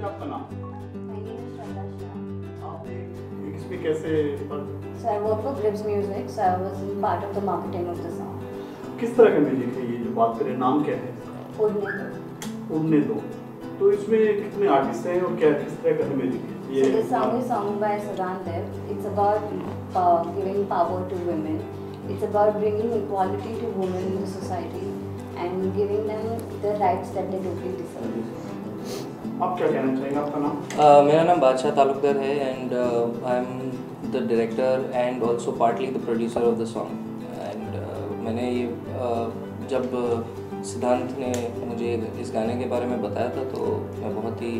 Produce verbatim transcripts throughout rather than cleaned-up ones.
मुझे आपका नाम इसमें कैसे? Sir work for grips music, sir I was part of the marketing of the song. किस तरह का म्यूजिक है ये जो बात करें, नाम क्या है? उड़ने दो। उड़ने दो, तो इसमें कितने आर्टिस्ट हैं और क्या किस तरह का म्यूजिक है? So the song is sung by Sidhant Dev. It's about uh, giving power to women. It's about bringing equality to women in the society and giving them the rights that they truly deserve. आप क्या कहना चाहेंगे? आपका नाम? मेरा नाम बादशाह तालुकदार है and uh, I'm the director and also partly the producer of the song. And uh, मैंने ये uh, जब uh, सिद्धांत ने मुझे इस गाने के बारे में बताया था तो मैं बहुत ही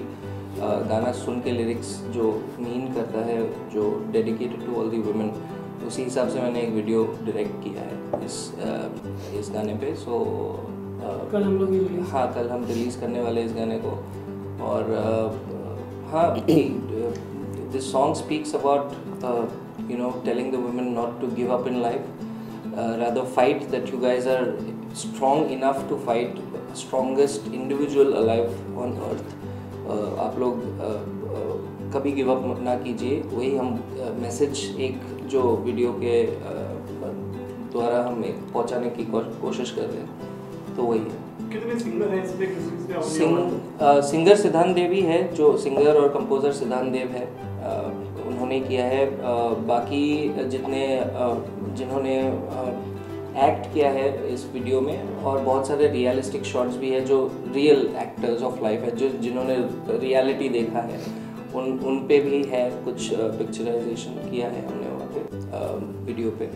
गाना सुन के लिरिक्स जो मीन करता है, जो dedicated to all the women, उसी हिसाब से मैंने एक वीडियो डायरेक्ट किया है इस इस गाने पे। सो कल हम लोग हाँ कल हम रिलीज़ करने वाले इस गाने को। और हाँ, this song speaks about you know telling the women not to give up in life, rather fight, that you guys are strong enough to fight, strongest individual alive on earth. Uh, आप लोग uh, uh, कभी give up ना कीजिए। वही हम message uh, एक जो video के द्वारा uh, हम पहुंचाने की कोशिश कर रहे हैं, तो वही है। कितने सिंगर हैं इसमें? किसने सिंग सिंगर सिद्धांत देवी है, जो सिंगर और कंपोज़र सिद्धांत देव है, uh, उन्होंने किया है। uh, बाकी जितने uh, जिन्होंने uh, एक्ट किया है इस वीडियो में, और बहुत सारे रियलिस्टिक शॉट्स भी है जो रियल एक्टर्स ऑफ लाइफ है, जो जिन्होंने रियलिटी देखा है, उन उन पे भी है। कुछ पिक्चराइजेशन किया है हमने वहाँ पे वीडियो पे।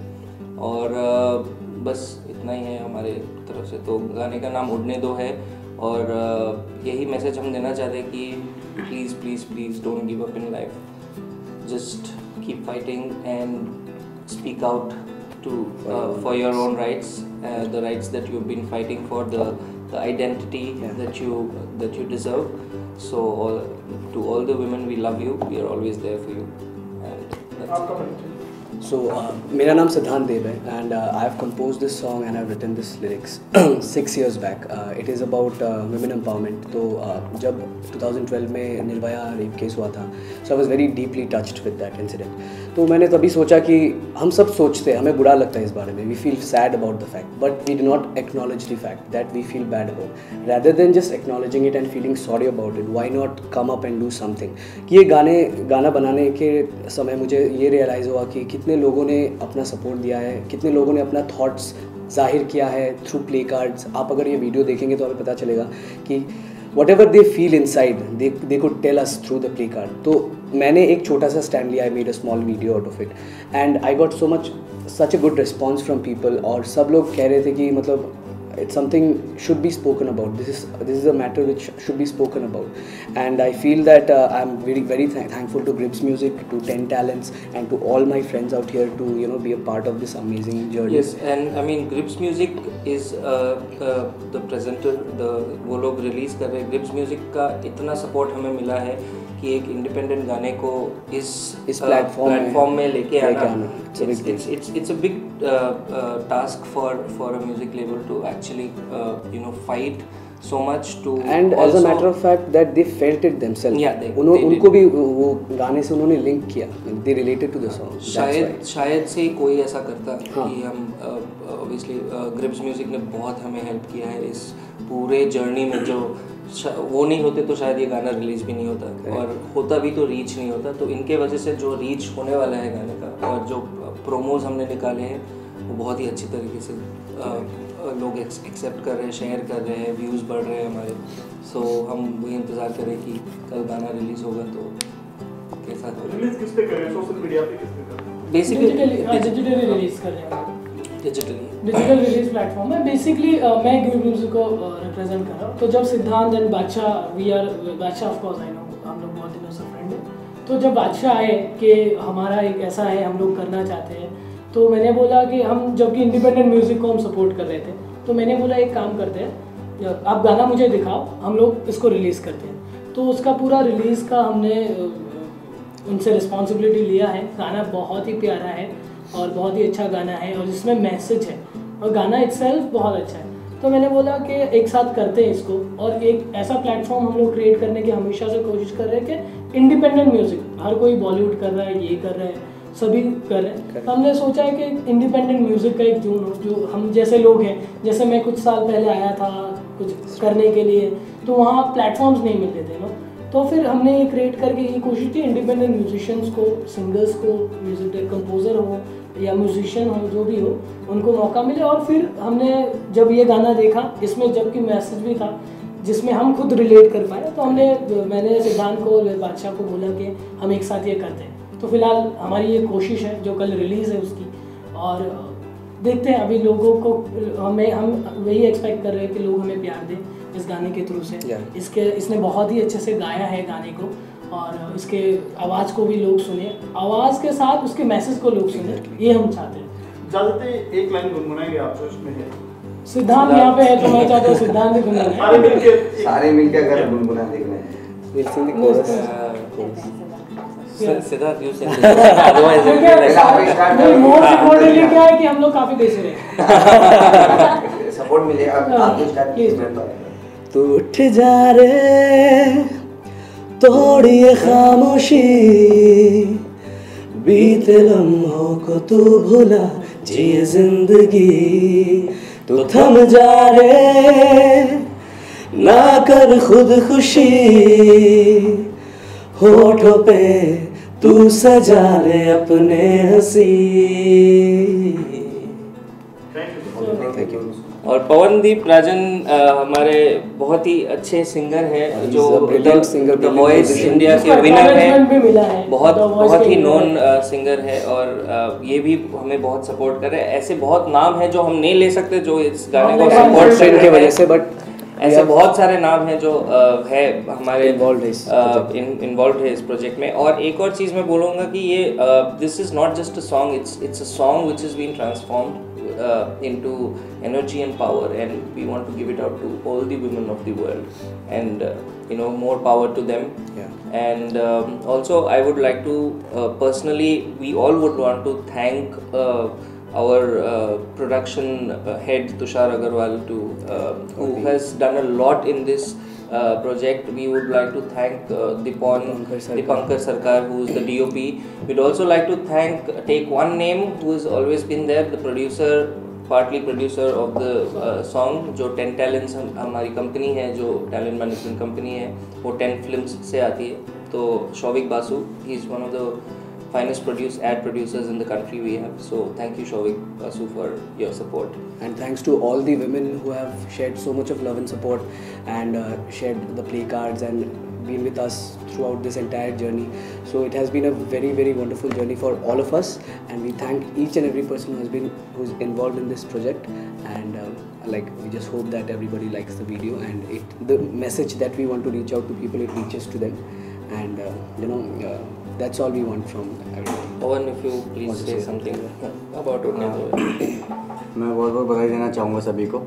और बस इतना ही है हमारे तरफ से। तो गाने का नाम उड़ने दो है और यही मैसेज हम देना चाहते हैं कि please please please don't give up in life, just keep fighting and speak out to uh, for your own rights, uh, the rights that you've been fighting for, the the identity yeah. that you that you deserve. So all, to all the women, we love you, we are always there for you. And that's so uh, mera naam Sidhant Dev hai and uh, I have composed this song and I have written this lyrics six years back. uh, it is about uh, women empowerment. So uh, jab twenty twelve mein Nirbhaya rape case hua tha, so I was very deeply touched with that incident. तो मैंने तभी सोचा कि हम सब सोचते हैं, हमें बुरा लगता है इस बारे में, we feel sad about the fact, but we do not acknowledge the fact that we feel bad about. Rather than just acknowledging it and feeling sorry about it, why not come up and do something. कि ये गाने गाना बनाने के समय मुझे ये realise हुआ कि कितने लोगों ने अपना सपोर्ट दिया है, कितने लोगों ने अपना थाट्स जाहिर किया है थ्रू प्ले कार्ड्स। आप अगर ये वीडियो देखेंगे तो हमें पता चलेगा कि whatever they feel inside they they could tell us through the play card. तो मैंने एक छोटा सा स्टैंड लिया, I made a small video out of it and I got so much such a good response from people. और सब लोग कह रहे थे कि मतलब it's something should be spoken about, this is this is a matter which should be spoken about. And I feel that I am very very thankful to grips music, to ten talents and to all my friends out here to you know be a part of this amazing journey. Yes, and I mean grips music is the presenter, the वो लोग release कर रहे हैं। Grips music का इतना support हमें मिला है कि एक इंडिपेंडेंट गाने को इस इस प्लेटफॉर्म प्लेटफॉर्म में लेके आना, it's it's it's a big task for for a music label to actually you know fight so much to, and as a matter of fact that they felt it themselves. yeah, they, उन्हों, they उनको भी वो गाने से उन्होंने link किया, they related to the song. शायद शायद से कोई ऐसा करता हाँ. कि हम obviously ग्रिप्स म्यूजिक ने बहुत हमें हेल्प किया है इस पूरे जर्नी में। जो वो नहीं होते तो शायद ये गाना रिलीज भी नहीं होता okay. और होता भी तो रीच नहीं होता। तो इनके वजह से जो रीच होने वाला है गाने का और जो प्रोमोज हमने निकाले हैं वो बहुत ही अच्छी तरीके से okay. लोग एक्सेप्ट कर रहे हैं, शेयर कर रहे हैं, व्यूज़ बढ़ रहे हैं हमारे। सो so, हम वही इंतज़ार करें कि कल गाना रिलीज़ होगा तो कैसा होगा। रिलीज़ किस पे करें, सोशल मीडिया पे किस पे करें? बेसिकली डिजिटली रिलीज़ कर रहे हैं, डिजिटली डिजिटल रिलीज प्लेटफॉर्म है। बेसिकली मैं ग्रिप्स म्यूजिक को रिप्रेजेंट कर रहा हूँ। तो जब Siddhant and Badshah we are Badshah of course I know हम लोग बहुत दिनों से फ्रेंड हैं, तो जब बादशाह आए कि हमारा एक ऐसा है हम लोग करना चाहते हैं, तो मैंने बोला कि हम जबकि इंडिपेंडेंट म्यूज़िक को हम सपोर्ट कर रहे थे, तो मैंने बोला एक काम करते हैं, आप गाना मुझे दिखाओ, हम लोग इसको रिलीज़ करते हैं। तो उसका पूरा रिलीज़ का हमने उनसे रिस्पॉन्सिबिलिटी लिया है। गाना बहुत ही प्यारा है और बहुत ही अच्छा गाना है और इसमें मैसेज है और गाना इट्सेल्फ बहुत अच्छा है। तो मैंने बोला कि एक साथ करते हैं इसको, और एक ऐसा प्लेटफॉर्म हम लोग क्रिएट करने की हमेशा से कोशिश कर रहे हैं कि इंडिपेंडेंट म्यूज़िक, हर कोई बॉलीवुड कर रहा है, ये कर रहा है, सभी कर रहे हैं, तो हमने सोचा है कि इंडिपेंडेंट म्यूज़िक का एक जून हो, जो हम जैसे लोग हैं, जैसे मैं कुछ साल पहले आया था कुछ करने के लिए, तो वहाँ प्लेटफॉर्म्स नहीं मिलते थे ना, तो फिर हमने ये क्रिएट करके ये कोशिश की इंडिपेंडेंट म्यूजिशियंस को, सिंगर्स को, म्यूजिक कंपोज़र हो या म्यूजिशियन हो, जो भी हो, उनको मौका मिले। और फिर हमने जब ये गाना देखा, इसमें जबकि मैसेज भी था जिसमें हम खुद रिलेट कर पाए, तो हमने मैंने सिद्धांत को और बादशाह को बोला कि हम एक साथ ये करते हैं। तो फिलहाल हमारी ये कोशिश है जो कल रिलीज़ है उसकी, और देखते हैं अभी लोगों को, हमें हम वही एक्सपेक्ट कर रहे हैं कि लोग हमें प्यार दें इस गाने के थ्रू से। इसके इसने बहुत ही अच्छे से गाया है गाने को, और इसके आवाज़ को भी लोग सुने, आवाज़ के साथ उसके मैसेज को लोग सुने, ये हम चाहते हैं। ज़्यादातर एक लाइन गुनगुनाएंगे आप जो इसमें है, सिद्धांत यहाँ पे है तो मैं चाहता हूँ सिद्धांत भी गुनगुनाएं, सारे मिलके अगर गुनगुना देखना है सिद्धार्थ यू से क्या है कि हम लोग काफी देश रहे सपोर्ट मिले। आप तू उठ जा रे तोड़िए खामोशी, बीते लम्हों को तू भुला जिए जिंदगी, तू थम जा रे ना कर खुद खुशी, होठों पे तू सजा ले अपने हंसी। और पवनदीप राजन हमारे बहुत ही अच्छे सिंगर हैं जो द वॉइस इंडिया के विनर हैं, बहुत बहुत ही नॉन सिंगर है, और ये भी हमें बहुत सपोर्ट कर रहे हैं। ऐसे बहुत नाम हैं जो हम नहीं ले सकते जो इस गाने को सपोर्ट ट्रेंड की वजह से, बट ऐसे बहुत सारे नाम हैं जो आ, है हमारे इन्वॉल्व है इस प्रोजेक्ट में। और एक और चीज़ मैं बोलूँगा कि ये this is not just a song, it's it's a song which is been transformed into energy and power, and we want to give it out to all the women of the world, and you know more power to them, and also I would like to personally we all would want to thank our uh, production uh, head Tushar Agarwal to uh, who has done a lot in this uh, project. We would like to thank uh, Dipankar Dipankar Sarkar, who is the D O P. We'd also like to thank Take One Name, who has always been there, the producer, partly producer of the uh, song, जो Ten Talents हमारी company है, जो talent management company है, वो Ten Films से आती है। तो Showik Basu, he is one of the finest produce ad producers in the country we have. So thank you Shovik Basu for your support, and thanks to all the women who have shared so much of love and support, and uh, shared the play cards and been with us throughout this entire journey. So it has been a very very wonderful journey for all of us, and we thank each and every person who has been who's involved in this project, and uh, like we just hope that everybody likes the video, and it the message that we want to reach out to people, it reaches to them, and uh, you know uh, that's all we want from everyone. Pawan, if you please say something about Udne Do. मैं बहुत बहुत बधाई देना चाहूँगा सभी को,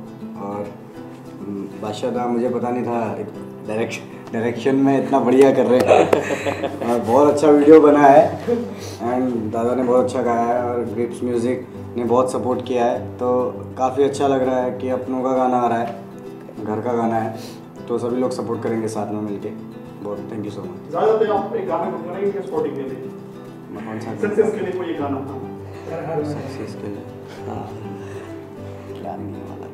और बादशाह दा मुझे पता नहीं था डायरेक्शन डायरेक्शन में इतना बढ़िया कर रहे हैं, और बहुत अच्छा वीडियो बना है, एंड दादा ने बहुत अच्छा गाया है, और ग्रिप्स म्यूज़िक ने बहुत सपोर्ट किया है, तो काफ़ी अच्छा लग रहा है कि अपनों का गाना आ रहा है, घर का गाना है, तो सभी लोग सपोर्ट करेंगे साथ में मिल के। बहुत थैंक यू सो मच। ज़्यादातर आप एक गाना गुनगुनाएंगे क्या स्पोर्टिंग के लिए? मैं कौन सा सक्सेस के लिए कोई गाना? सक्सेस के लिए हाँ क्या नहीं वाला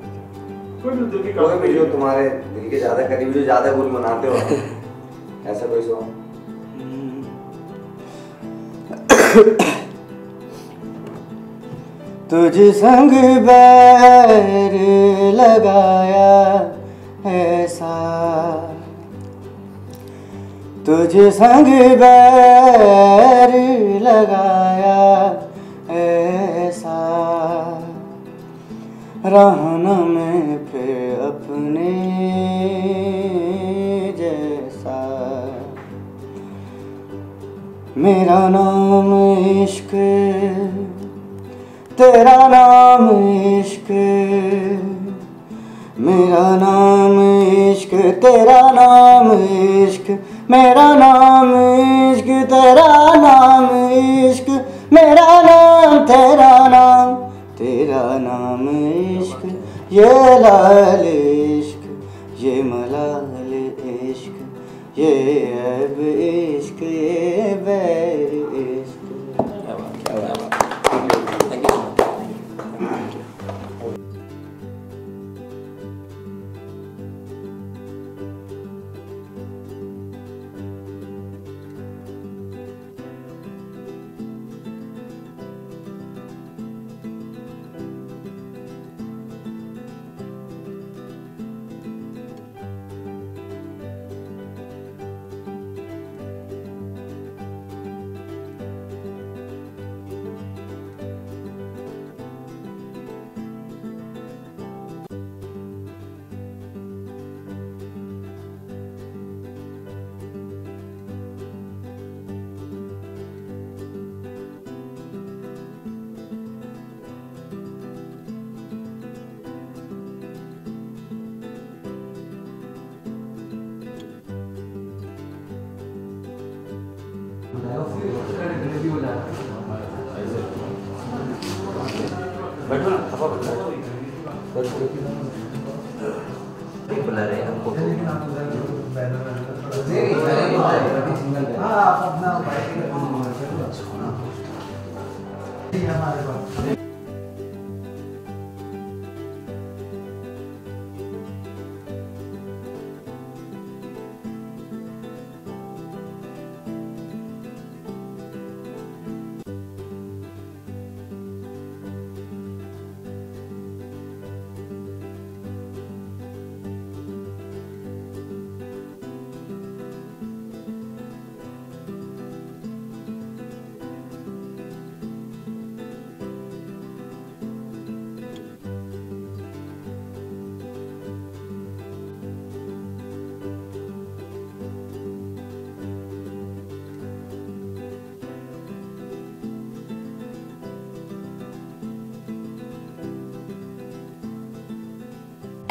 कोई भी दिल की कोई भी जो तुम्हारे दिल के ज़्यादा करीब जो ज़्यादा गुल मनाते हो ऐसा कोई सॉन्ग? तुझ संग बैर लगाया ऐसा, तुझे संग बैर लगाया ऐसा, रहना में फिर अपने जैसा, मेरा नाम इश्क तेरा नाम इश्क, मेरा नाम इश्क तेरा नाम इश्क, मेरा नाम इश्क तेरा नाम इश्क, मेरा नाम तेरा नाम तेरा नाम इश्क, ये लाल इश्क ये मलाल इश्क ये ऐब इश्क ये बैर इश्क। क्या बात, क्या बात। Thank you.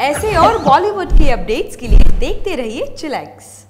ऐसे और बॉलीवुड की अपडेट्स के लिए देखते रहिए चिलैक्स।